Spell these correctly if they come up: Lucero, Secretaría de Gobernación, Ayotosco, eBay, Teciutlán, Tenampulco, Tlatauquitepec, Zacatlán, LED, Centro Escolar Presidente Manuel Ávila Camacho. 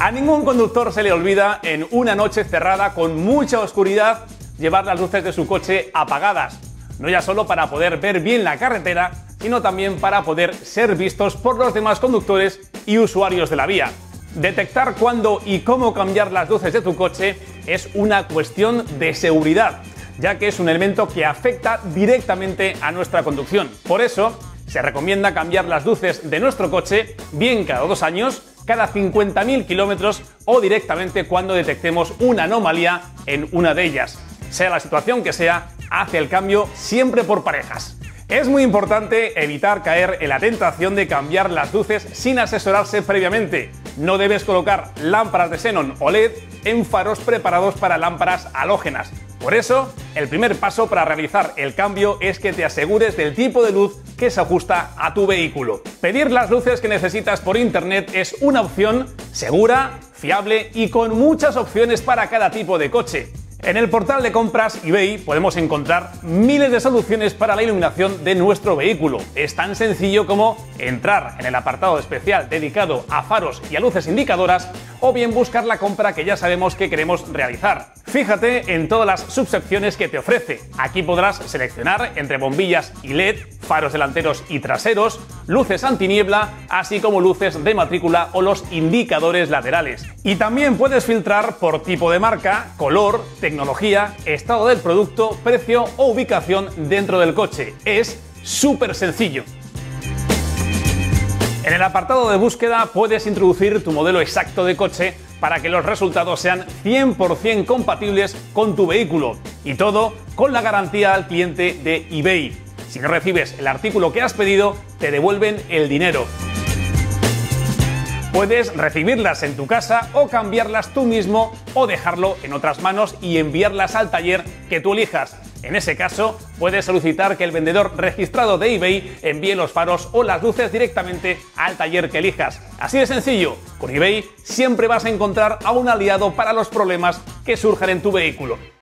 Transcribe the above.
A ningún conductor se le olvida, en una noche cerrada con mucha oscuridad, llevar las luces de su coche apagadas, no ya solo para poder ver bien la carretera, sino también para poder ser vistos por los demás conductores y usuarios de la vía. Detectar cuándo y cómo cambiar las luces de tu coche es una cuestión de seguridad, ya que es un elemento que afecta directamente a nuestra conducción. Por eso, se recomienda cambiar las luces de nuestro coche bien cada 2 años, cada 50.000 kilómetros o directamente cuando detectemos una anomalía en una de ellas. Sea la situación que sea, hace el cambio siempre por parejas. Es muy importante evitar caer en la tentación de cambiar las luces sin asesorarse previamente. No debes colocar lámparas de xenón o LED en faros preparados para lámparas halógenas. Por eso, el primer paso para realizar el cambio es que te asegures del tipo de luz que se ajusta a tu vehículo. Pedir las luces que necesitas por internet es una opción segura, fiable y con muchas opciones para cada tipo de coche. En el portal de compras eBay podemos encontrar miles de soluciones para la iluminación de nuestro vehículo. Es tan sencillo como entrar en el apartado especial dedicado a faros y a luces indicadoras o bien buscar la compra que ya sabemos que queremos realizar. Fíjate en todas las subsecciones que te ofrece. Aquí podrás seleccionar entre bombillas y LED, faros delanteros y traseros, luces antiniebla, así como luces de matrícula o los indicadores laterales. Y también puedes filtrar por tipo de marca, color, tecnología, estado del producto, precio o ubicación dentro del coche. Es súper sencillo. En el apartado de búsqueda puedes introducir tu modelo exacto de coche para que los resultados sean 100% compatibles con tu vehículo, y todo con la garantía al cliente de eBay. Si no recibes el artículo que has pedido, te devuelven el dinero. Puedes recibirlas en tu casa o cambiarlas tú mismo o dejarlo en otras manos y enviarlas al taller que tú elijas. En ese caso, puedes solicitar que el vendedor registrado de eBay envíe los faros o las luces directamente al taller que elijas. Así de sencillo, con eBay siempre vas a encontrar a un aliado para los problemas que surjan en tu vehículo.